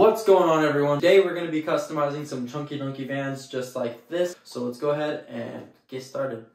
What's going on, everyone? Today we're going to be customizing some Chunky Dunky vans just like this. So let's go ahead and get started.